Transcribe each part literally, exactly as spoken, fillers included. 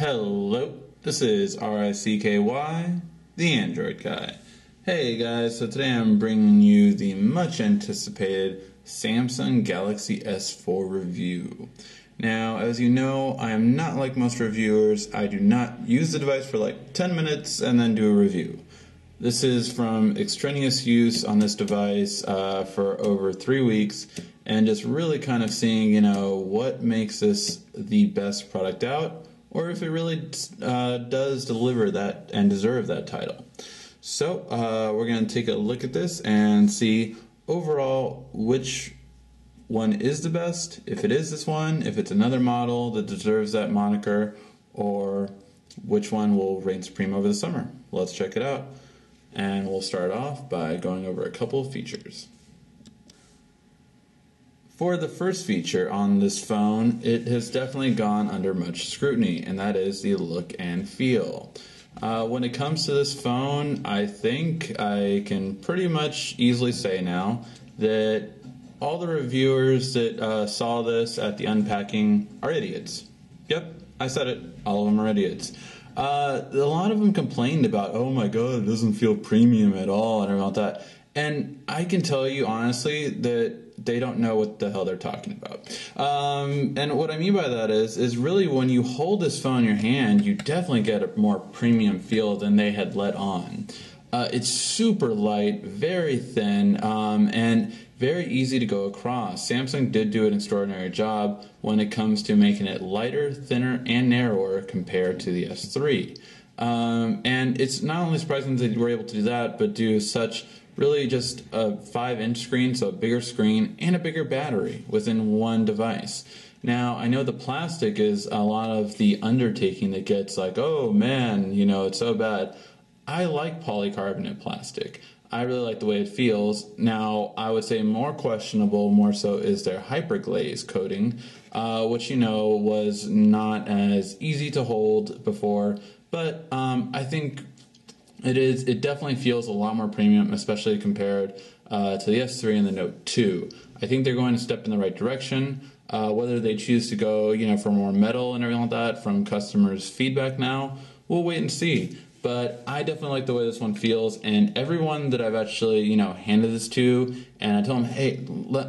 Hello, this is R I C K Y, the Android guy. Hey guys, so today I'm bringing you the much anticipated Samsung Galaxy S four review. Now, as you know, I am not like most reviewers. I do not use the device for like ten minutes and then do a review. This is from extraneous use on this device uh, for over three weeks and just really kind of seeing, you know, what makes this the best product out, or if it really uh, does deliver that and deserve that title. So uh, we're going to take a look at this and see overall which one is the best, if it is this one, if it's another model that deserves that moniker, or which one will reign supreme over the summer. Let's check it out. And we'll start off by going over a couple of features. For the first feature on this phone, it has definitely gone under much scrutiny, and that is the look and feel. Uh, when it comes to this phone, I think I can pretty much easily say now that all the reviewers that uh, saw this at the unpacking are idiots. Yep, I said it. All of them are idiots. Uh, a lot of them complained about, oh my god, it doesn't feel premium at all, and about that. And I can tell you honestly that they don't know what the hell they're talking about. Um, and what I mean by that is, is really when you hold this phone in your hand, you definitely get a more premium feel than they had let on. Uh, it's super light, very thin, um, and very easy to go across. Samsung did do an extraordinary job when it comes to making it lighter, thinner, and narrower compared to the S three. Um, and it's not only surprising that they were able to do that, but do such really just a five inch screen, so a bigger screen, and a bigger battery within one device. Now, I know the plastic is a lot of the undertaking that gets like, oh man, you know, it's so bad. I like polycarbonate plastic. I really like the way it feels. Now, I would say more questionable, more so, is their hyperglaze coating, uh, which, you know, was not as easy to hold before. But um, I think it is. It definitely feels a lot more premium, especially compared uh, to the S three and the Note two. I think they're going to step in the right direction. Uh, whether they choose to go, you know, for more metal and everything like that from customers' feedback now, we'll wait and see. But I definitely like the way this one feels, and everyone that I've actually, you know, handed this to, and I tell them, hey,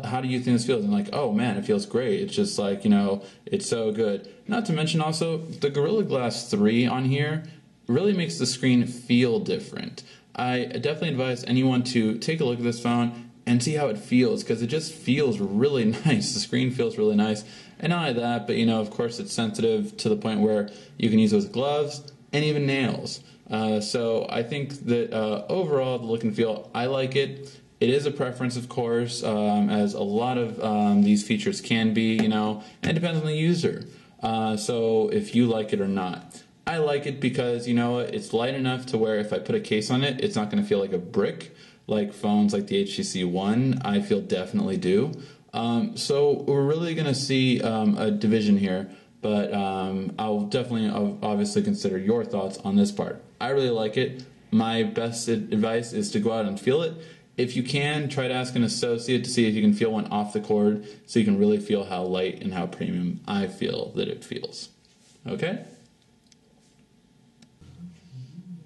how do you think this feels? And I'm like, oh man, it feels great. It's just like, you know, it's so good. Not to mention also, the Gorilla Glass three on here really makes the screen feel different. I definitely advise anyone to take a look at this phone and see how it feels, because it just feels really nice. The screen feels really nice. And not only that, but, you know, of course it's sensitive to the point where you can use it with gloves and even nails. Uh, so I think that uh, overall, the look and feel, I like it. It is a preference, of course, um, as a lot of um, these features can be, you know, and it depends on the user. Uh, so if you like it or not. I like it because, you know, it's light enough to where if I put a case on it, it's not going to feel like a brick, like phones like the H T C One, I feel definitely do. Um, so we're really going to see um, a division here. But um, I'll definitely I'll obviously consider your thoughts on this part. I really like it. My best advice is to go out and feel it. If you can, try to ask an associate to see if you can feel one off the cord so you can really feel how light and how premium I feel that it feels. Okay?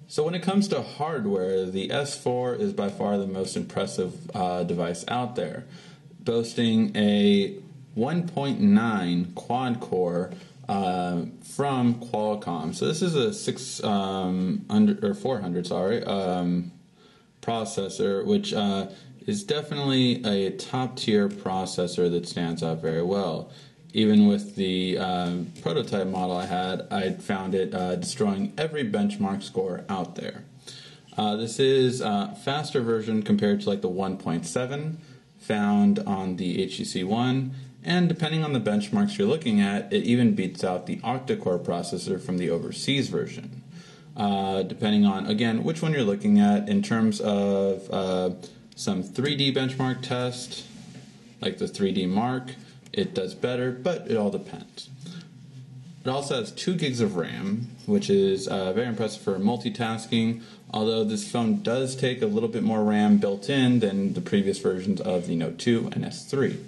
So when it comes to hardware, the S four is by far the most impressive uh, device out there, boasting a one point nine quad core uh, from Qualcomm. So this is a six um, under or four hundred, sorry, um, processor, which uh, is definitely a top tier processor that stands out very well. Even with the uh, prototype model I had, I found it uh, destroying every benchmark score out there. Uh, this is a faster version compared to like the one point seven found on the H T C One. And depending on the benchmarks you're looking at, it even beats out the octa-core processor from the overseas version. Uh, depending on, again, which one you're looking at in terms of uh, some three D benchmark test, like the three D Mark, it does better, but it all depends. It also has two gigs of RAM, which is uh, very impressive for multitasking, although this phone does take a little bit more RAM built in than the previous versions of the Note two and S three.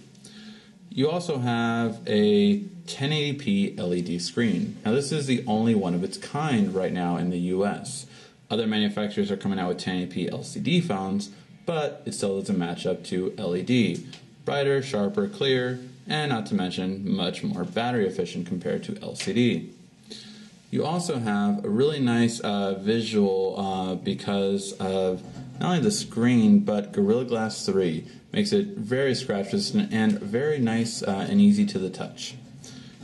you also have a ten eighty p L E D screen. Now this is the only one of its kind right now in the U S. Other manufacturers are coming out with ten eighty p L C D phones, but it still doesn't match up to L E D. Brighter, sharper, clear, and not to mention much more battery efficient compared to L C D. You also have a really nice uh, visual uh, because of not only the screen, but Gorilla Glass three makes it very scratch resistant and very nice uh, and easy to the touch.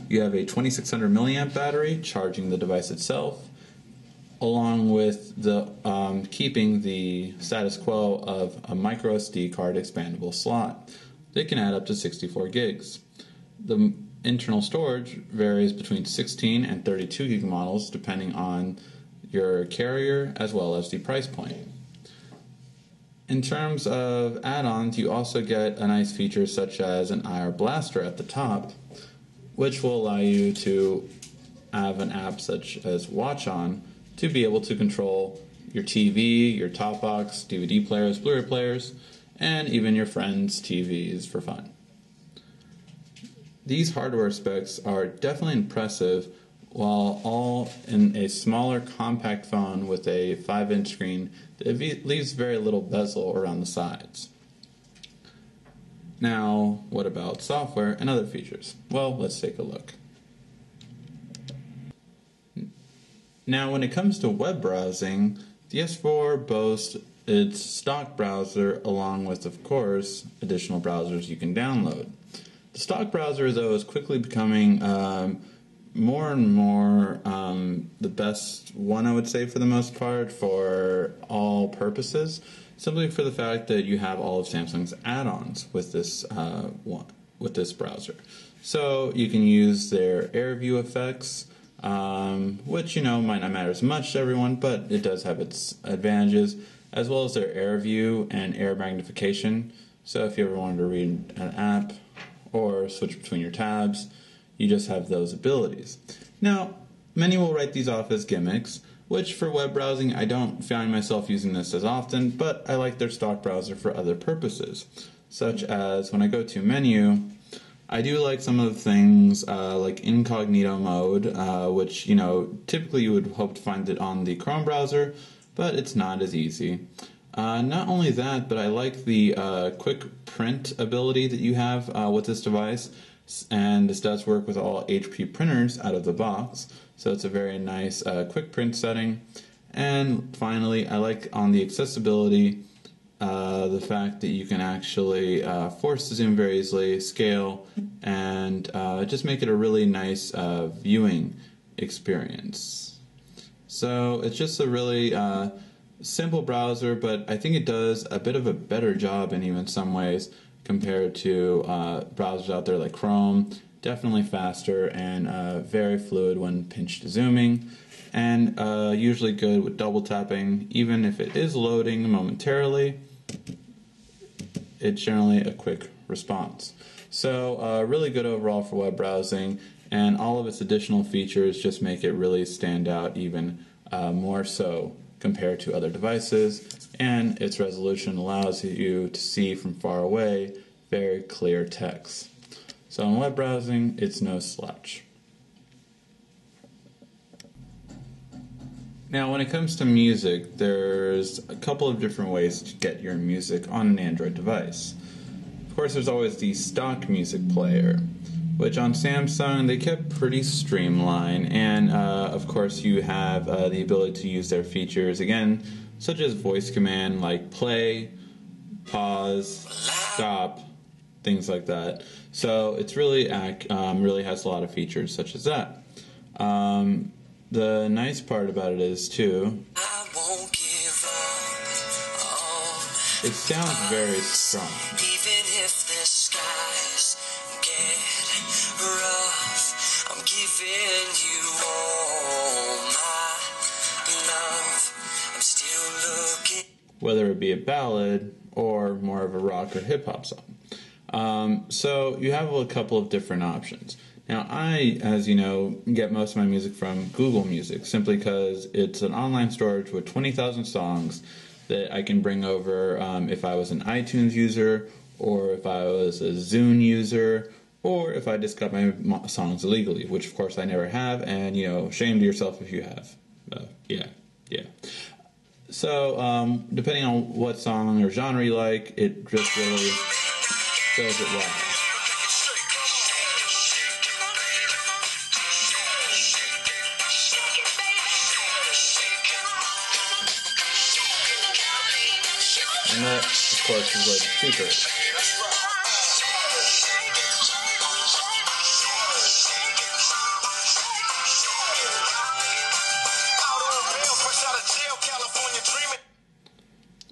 You have a twenty-six hundred milliamp battery charging the device itself, along with the um, keeping the status quo of a micro S D card expandable slot. They can add up to sixty-four gigs. The internal storage varies between sixteen and thirty-two gig models depending on your carrier as well as the price point. In terms of add-ons, you also get a nice feature such as an I R blaster at the top, which will allow you to have an app such as WatchOn to be able to control your T V, your top box, D V D players, Blu-ray players, and even your friends' T Vs for fun. These hardware specs are definitely impressive, while all in a smaller compact phone with a five inch screen that leaves very little bezel around the sides. Now, what about software and other features? Well, let's take a look. Now, when it comes to web browsing, the S four boasts its stock browser along with, of course, additional browsers you can download. The stock browser, though, is quickly becoming um, more and more um, the best one, I would say, for the most part, for all purposes, simply for the fact that you have all of Samsung's add-ons with this uh, one, with this browser. So you can use their AirView effects, um, which you know might not matter as much to everyone, but it does have its advantages, as well as their AirView and Air magnification. So if you ever wanted to read an app or switch between your tabs, you just have those abilities. Now, many will write these off as gimmicks, which for web browsing, I don't find myself using this as often, but I like their stock browser for other purposes, such as when I go to menu, I do like some of the things uh, like incognito mode, uh, which you know typically you would hope to find it on the Chrome browser, but it's not as easy. Uh, not only that, but I like the uh, quick print ability that you have uh, with this device, and this does work with all H P printers out of the box. So it's a very nice uh, quick print setting. And finally, I like on the accessibility, uh, the fact that you can actually uh, force the zoom very easily, scale, and uh, just make it a really nice uh, viewing experience. So it's just a really uh, simple browser, but I think it does a bit of a better job in even some ways compared to uh, browsers out there like Chrome. Definitely faster and uh, very fluid when pinch to zooming, and uh, usually good with double tapping. Even if it is loading momentarily, it's generally a quick response. So uh, really good overall for web browsing, and all of its additional features just make it really stand out even uh, more so compared to other devices, and its resolution allows you to see from far away very clear text. So in web browsing, it's no slouch. Now when it comes to music, there's a couple of different ways to get your music on an Android device. Of course, there's always the stock music player, which on Samsung, they kept pretty streamlined, and uh, of course you have uh, the ability to use their features, again, such as voice command like play, pause, stop, things like that. So it's really um, really has a lot of features such as that. Um, the nice part about it is too, I won't give up, oh, it sounds very strong. Even if the skies get rough, I'm giving you all my love. I'm still looking. Whether it be a ballad or more of a rock or hip hop song. Um, so you have a couple of different options. Now I, as you know, get most of my music from Google Music simply because it's an online storage with twenty thousand songs that I can bring over um, if I was an iTunes user, or if I was a Zune user, or if I disc up my songs illegally, which of course I never have, and, you know, shame to yourself if you have. Uh, yeah, yeah. So, um, depending on what song or genre you like, it just really does it well. And that, of course, is where the speaker is.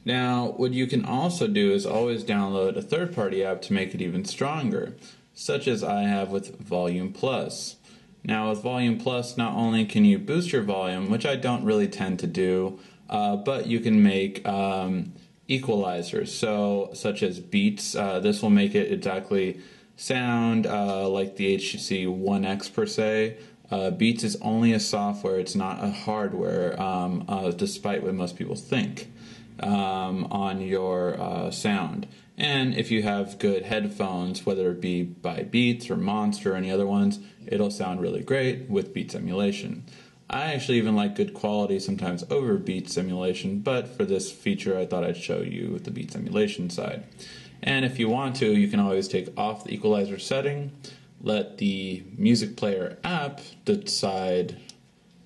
Now, what you can also do is always download a third-party app to make it even stronger, such as I have with Volume Plus. Now, with Volume Plus, not only can you boost your volume, which I don't really tend to do, uh, but you can make um, equalizers, so such as Beats. Uh, this will make it exactly sound uh, like the H T C One X per se. Uh, Beats is only a software; it's not a hardware, um, uh, despite what most people think. Um, on your uh, sound, and if you have good headphones, whether it be by Beats or Monster or any other ones, it'll sound really great with Beats emulation. I actually even like good quality sometimes over Beats emulation, but for this feature I thought I'd show you the Beats emulation side. And if you want to, you can always take off the equalizer setting, let the music player app decide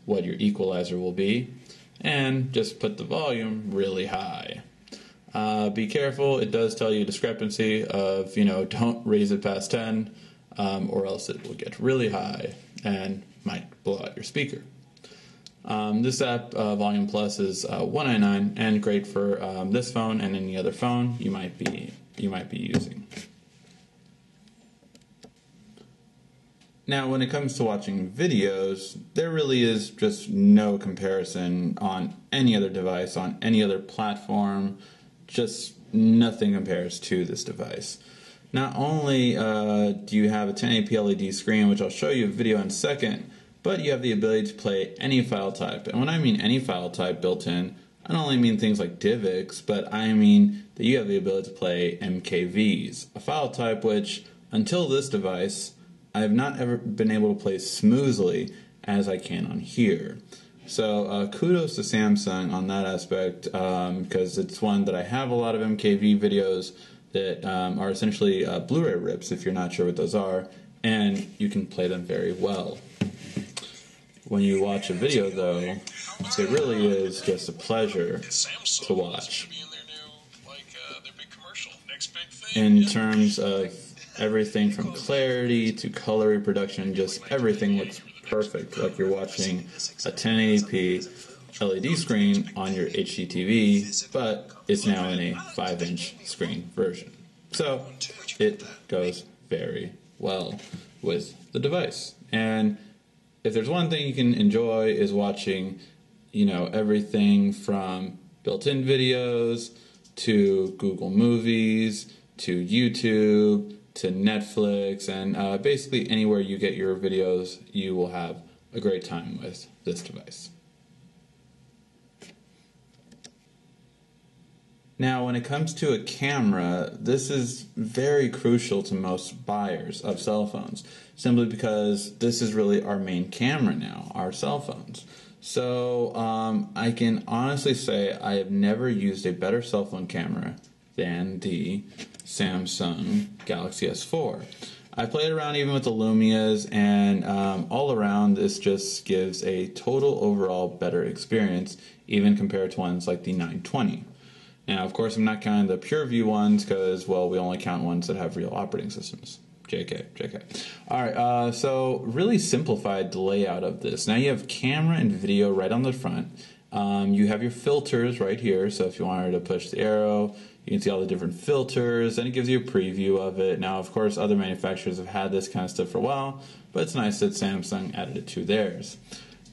what your equalizer will be, and just put the volume really high. Uh, be careful, it does tell you a discrepancy of, you know, don't raise it past ten, um, or else it will get really high and might blow out your speaker. Um, this app, uh, Volume Plus, is uh, one ninety-nine and great for um, this phone and any other phone you might be, you might be using. Now, when it comes to watching videos, there really is just no comparison on any other device, on any other platform. Just nothing compares to this device. Not only uh, do you have a ten eighty p L E D screen, which I'll show you a video in a second, but you have the ability to play any file type. And when I mean any file type built in, I don't only mean things like DivX, but I mean that you have the ability to play M K Vs, a file type which, until this device, I have not ever been able to play smoothly as I can on here. So uh, kudos to Samsung on that aspect, because um, it's one that I have a lot of M K V videos that um, are essentially uh, Blu-ray rips, if you're not sure what those are, and you can play them very well. When you watch a video, though, it really is just a pleasure to watch. In terms of everything from clarity to color reproduction, just everything looks perfect, like you're watching a ten eighty p L E D screen on your H D T V, but it's now in a five inch screen version. So it goes very well with the device. And if there's one thing you can enjoy is watching, you know, everything from built-in videos to Google Movies to YouTube, to Netflix, and uh, basically anywhere you get your videos, you will have a great time with this device. Now, when it comes to a camera, this is very crucial to most buyers of cell phones, simply because this is really our main camera now, our cell phones. So um, I can honestly say I have never used a better cell phone camera than the Samsung Galaxy S four. I played around even with the Lumias, and um, all around this just gives a total overall better experience, even compared to ones like the nine twenty. Now, of course, I'm not counting the pure view ones because, well, we only count ones that have real operating systems. J K, J K. All right, uh, so really simplified the layout of this. Now you have camera and video right on the front. Um, you have your filters right here, so if you wanted to push the arrow, you can see all the different filters, and it gives you a preview of it. Now, of course, other manufacturers have had this kind of stuff for a while, but it's nice that Samsung added it to theirs.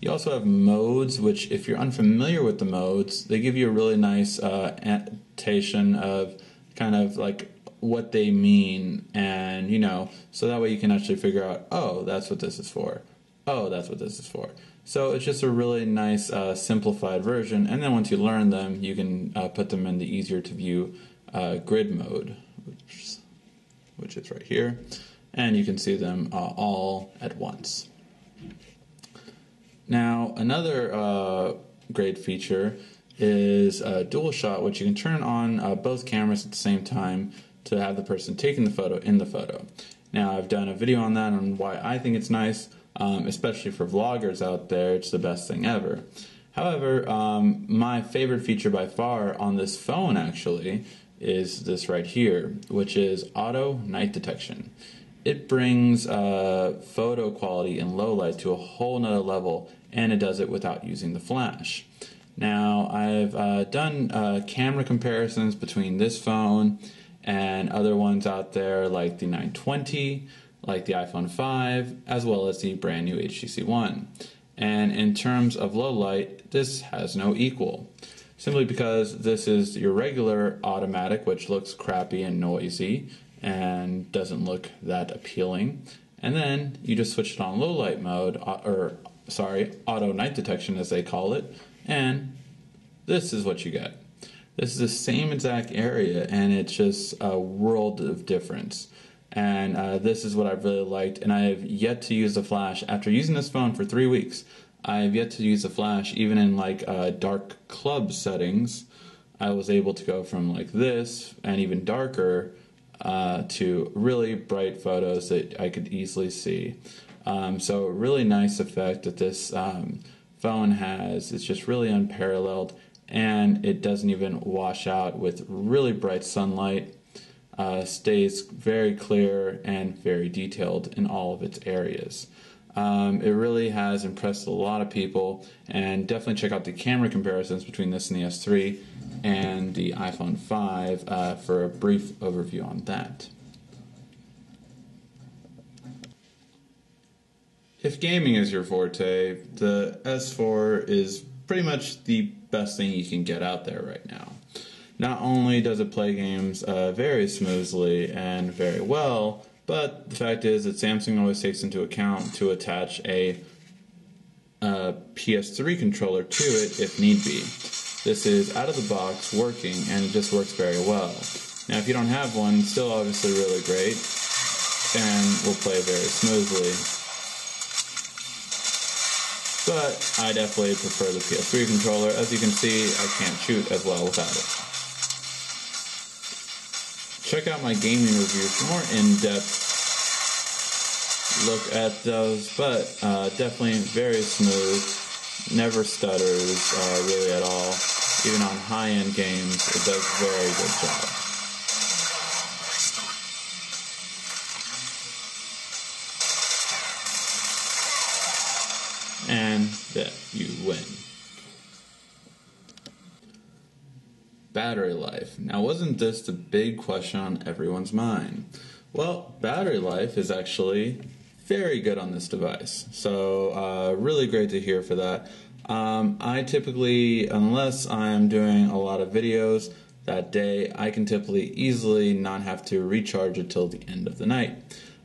You also have modes, which, if you're unfamiliar with the modes, they give you a really nice uh, annotation of kind of like what they mean, and, you know, so that way you can actually figure out, oh, that's what this is for. Oh, that's what this is for. So it's just a really nice uh, simplified version, and then once you learn them, you can uh, put them in the easier to view uh, grid mode, which, which is right here. and you can see them uh, all at once. Now, another uh, great feature is uh, DualShot, which you can turn on uh, both cameras at the same time to have the person taking the photo in the photo. Now, I've done a video on that on why I think it's nice, um, especially for vloggers out there. It's the best thing ever. However, um, my favorite feature by far on this phone actually is this right here, which is auto night detection. It brings uh, photo quality in low light to a whole nother level, and it does it without using the flash. Now, I've uh, done uh, camera comparisons between this phone and other ones out there like the nine twenty, like the iPhone five, as well as the brand new H T C One. And in terms of low light, this has no equal, simply because this is your regular automatic, which looks crappy and noisy and doesn't look that appealing. And then you just switch it on low light mode, or sorry, auto night detection as they call it, and this is what you get. This is the same exact area, and it's just a world of difference. And uh, this is what I've really liked, and I have yet to use the flash. After using this phone for three weeks, I have yet to use the flash even in like uh, dark club settings. I was able to go from like this, and even darker, uh, to really bright photos that I could easily see. Um, so really nice effect that this um, phone has. It's just really unparalleled, and it doesn't even wash out with really bright sunlight. Uh, stays very clear and very detailed in all of its areas. Um, it really has impressed a lot of people, and definitely check out the camera comparisons between this and the S three and the iPhone five uh, for a brief overview on that. If gaming is your forte, the S four is pretty much the best thing you can get out there right now. Not only does it play games uh, very smoothly and very well, but the fact is that Samsung always takes into account to attach a, a P S three controller to it if need be. This is out of the box working, and it just works very well. Now if you don't have one, it's still obviously really great and will play very smoothly. But I definitely prefer the P S three controller. As you can see, I can't shoot as well without it. Check out my gaming review for more in-depth look at those, but uh, definitely very smooth, never stutters uh, really at all. Even on high-end games, it does a very good job. And that you win. Battery life. Now, wasn't this the big question on everyone's mind? Well, battery life is actually very good on this device, so uh, really great to hear for that. Um, I typically, unless I'm doing a lot of videos that day, I can typically easily not have to recharge it till the end of the night.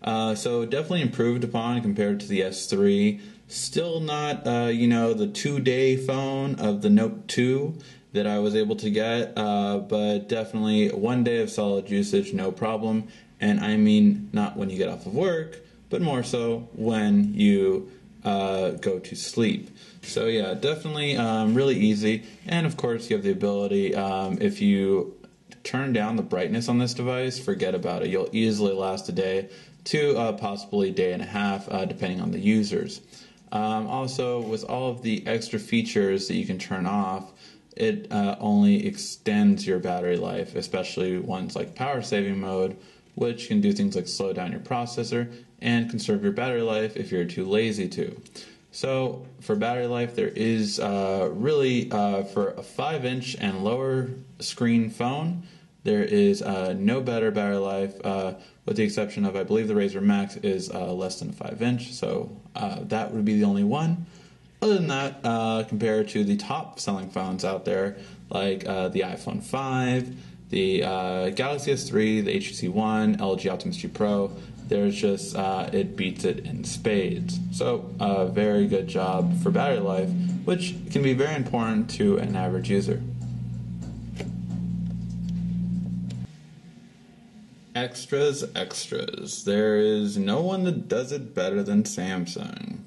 Uh, so definitely improved upon compared to the S three. Still not, uh, you know, the two-day phone of the Note two. That I was able to get, uh, but definitely one day of solid usage, no problem. And I mean not when you get off of work, but more so when you uh, go to sleep. So yeah, definitely um, really easy. And of course you have the ability, um, if you turn down the brightness on this device, forget about it. You'll easily last a day to uh, possibly day and a half, uh, depending on the users. Um, also, with all of the extra features that you can turn off, it uh, only extends your battery life, especially ones like power saving mode, which can do things like slow down your processor and conserve your battery life if you're too lazy to. So for battery life, there is uh, really, uh, for a five inch and lower screen phone, there is uh, no better battery life, uh, with the exception of, I believe the Razr Max is uh, less than a five inch, so uh, that would be the only one. Other than that, uh, compared to the top-selling phones out there, like uh, the iPhone five, the uh, Galaxy S three, the H T C One, L G Optimus G Pro, there's just, uh, it beats it in spades. So, a uh, very good job for battery life, which can be very important to an average user. Extras, extras. There is no one that does it better than Samsung.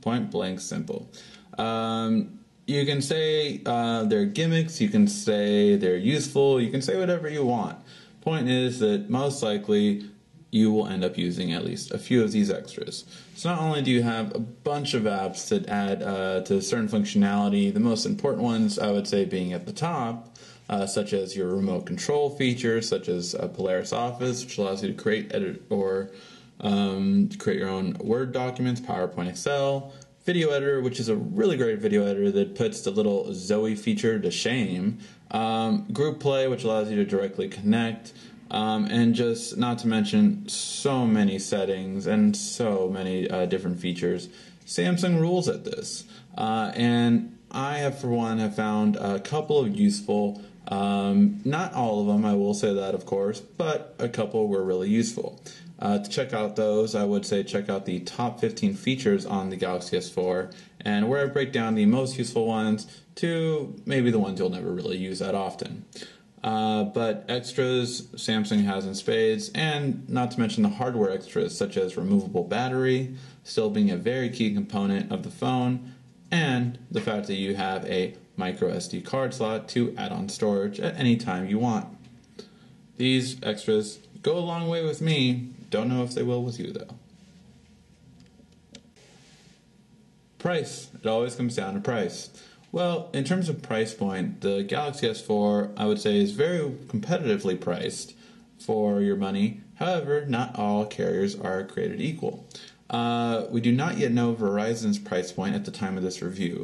Point blank simple. Um, you can say uh, they're gimmicks, you can say they're useful, you can say whatever you want. Point is that most likely you will end up using at least a few of these extras. So not only do you have a bunch of apps that add uh, to certain functionality, the most important ones I would say being at the top, Uh, such as your remote control feature, such as uh, Polaris Office, which allows you to create, edit, or um, create your own Word documents, PowerPoint, Excel. Video editor, which is a really great video editor that puts the little Zoe feature to shame. Um, group play, which allows you to directly connect. Um, and just not to mention so many settings and so many uh, different features. Samsung rules at this. Uh, and I have, for one, have found a couple of useful Um, not all of them, I will say that, of course, but a couple were really useful. Uh, to check out those, I would say check out the top fifteen features on the Galaxy S four, and where I break down the most useful ones to maybe the ones you'll never really use that often. Uh, but extras, Samsung has in spades, and not to mention the hardware extras, such as removable battery, still being a very key component of the phone, and the fact that you have a micro S D card slot to add on storage at any time you want. These extras go a long way with me. Don't know if they will with you though. Price. It always comes down to price. Well, in terms of price point, the Galaxy S four I would say is very competitively priced for your money. However, not all carriers are created equal. Uh, we do not yet know Verizon's price point at the time of this review.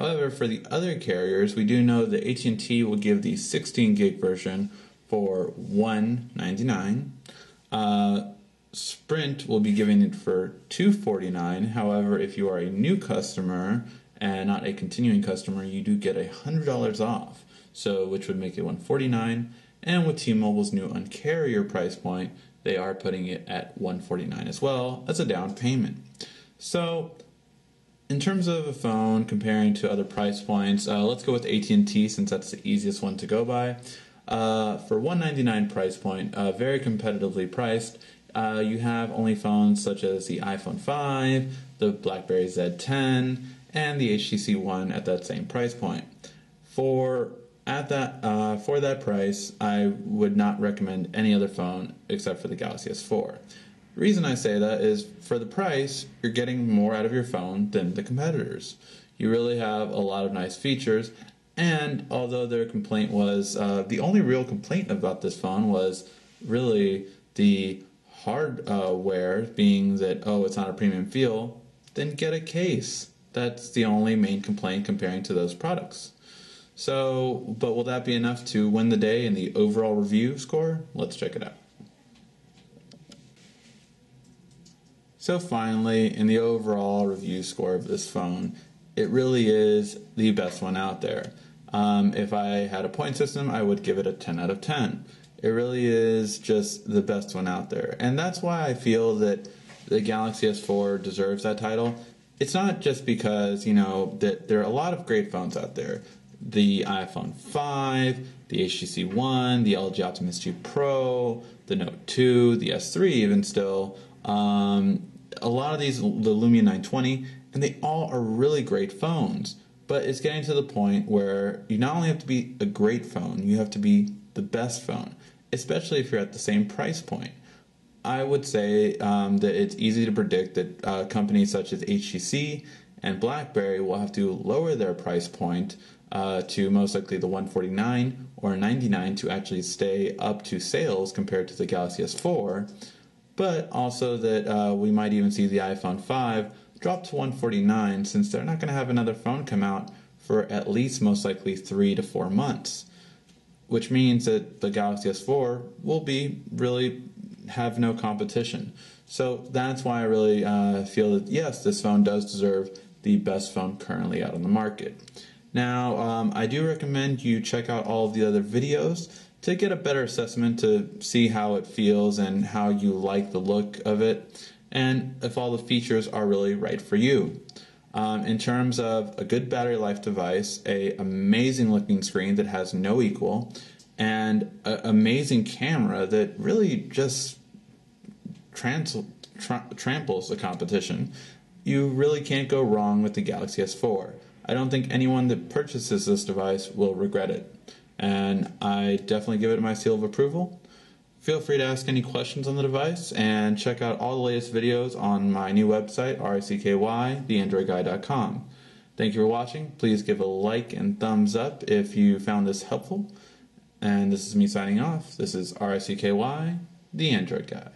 However, for the other carriers, we do know that A T and T will give the sixteen gig version for one ninety-nine. Uh, Sprint will be giving it for two forty-nine. However, if you are a new customer and not a continuing customer, you do get one hundred dollars off, so which would make it one forty-nine. And with T-Mobile's new Un-carrier price point, they are putting it at one forty-nine as well as a down payment. So, in terms of a phone comparing to other price points, uh, let's go with A T and T since that's the easiest one to go by. Uh, for one ninety-nine price point, uh, very competitively priced, uh, you have only phones such as the iPhone five, the BlackBerry Z ten, and the H T C One at that same price point. For at that uh, for that price, I would not recommend any other phone except for the Galaxy S four. The reason I say that is for the price, you're getting more out of your phone than the competitors. You really have a lot of nice features, and although their complaint was, uh, the only real complaint about this phone was really the hardware being that, oh, it's not a premium feel, then get a case. That's the only main complaint comparing to those products. So, but will that be enough to win the day in the overall review score? Let's check it out. So finally, in the overall review score of this phone, it really is the best one out there. Um, if I had a point system, I would give it a ten out of ten. It really is just the best one out there. And that's why I feel that the Galaxy S four deserves that title. It's not just because, you know, that there are a lot of great phones out there. The iPhone five, the H T C One, the L G Optimus G Pro, the Note two, the S three even still. Um, a lot of these, the Lumia nine twenty, and they all are really great phones, but it's getting to the point where you not only have to be a great phone, you have to be the best phone, especially if you're at the same price point. I would say um, that it's easy to predict that uh, companies such as H T C and BlackBerry will have to lower their price point uh, to most likely the one forty-nine or ninety-nine to actually stay up to sales compared to the Galaxy S four. But also that uh, we might even see the iPhone five drop to one forty-nine since they're not going to have another phone come out for at least most likely three to four months. Which means that the Galaxy S four will be really have no competition. So that's why I really uh, feel that yes, this phone does deserve the best phone currently out on the market. Now um, I do recommend you check out all of the other videos to get a better assessment to see how it feels and how you like the look of it and if all the features are really right for you. Um, in terms of a good battery life device, an amazing looking screen that has no equal, and an amazing camera that really just trans- tra- tramples the competition. You really can't go wrong with the Galaxy S four. I don't think anyone that purchases this device will regret it, and I definitely give it my seal of approval. Feel free to ask any questions on the device, and check out all the latest videos on my new website, R I C K Y, the android guy dot com. Thank you for watching. Please give a like and thumbs up if you found this helpful. And this is me signing off. This is R I C K Y, the Android Guy.